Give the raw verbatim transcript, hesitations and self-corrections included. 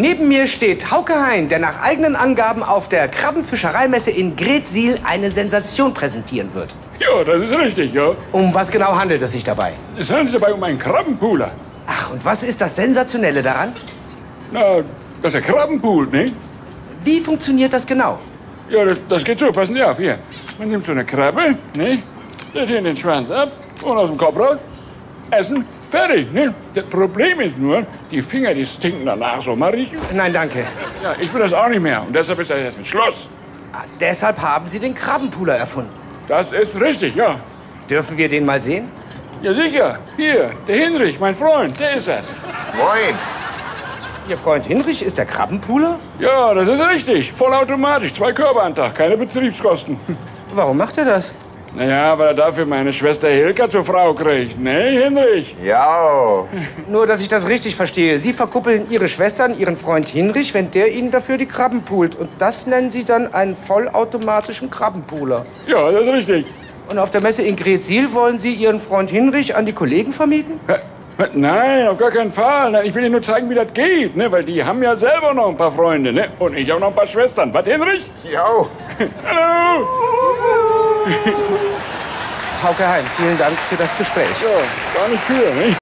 Neben mir steht Hauke Hein, der nach eigenen Angaben auf der Krabbenfischereimesse in Greetsiel eine Sensation präsentieren wird. Ja, das ist richtig, ja. Um was genau handelt es sich dabei? Es handelt sich dabei um einen Krabbenpuler. Ach, und was ist das Sensationelle daran? Na, dass er Krabben pult, ne? Wie funktioniert das genau? Ja, das, das geht so, passen Sie auf, hier. Man nimmt so eine Krabbe, ne? Das hier in den Schwanz ab und aus dem Kopf raus. Essen, fertig, ne? Das Problem ist nur, die Finger, die stinken danach so, mal riechen. Nein, danke. Ja, ich will das auch nicht mehr und deshalb ist das jetzt mit Schluss. Ah, deshalb haben Sie den Krabbenpuler erfunden? Das ist richtig, ja. Dürfen wir den mal sehen? Ja, sicher. Hier, der Hinrich, mein Freund, der ist das. Moin. Ihr Freund Hinrich ist der Krabbenpuler? Ja, das ist richtig. Vollautomatisch, zwei Körper am Tag, keine Betriebskosten. Warum macht er das? Naja, weil er dafür meine Schwester Hilka zur Frau kriegt. Ne, Hinrich? Ja. Nur, dass ich das richtig verstehe. Sie verkuppeln Ihre Schwester an Ihren Freund Hinrich, wenn der Ihnen dafür die Krabben pult. Und das nennen Sie dann einen vollautomatischen Krabbenpuler. Ja, das ist richtig. Und auf der Messe in Greetsiel wollen Sie Ihren Freund Hinrich an die Kollegen vermieten? Nein, auf gar keinen Fall. Ich will Ihnen nur zeigen, wie das geht, ne? Weil die haben ja selber noch ein paar Freunde, ne? Und ich auch noch ein paar Schwestern. Was, Hinrich? Ja. Hallo. Hauke Hein, vielen Dank für das Gespräch. Ja, gar nicht für, ne?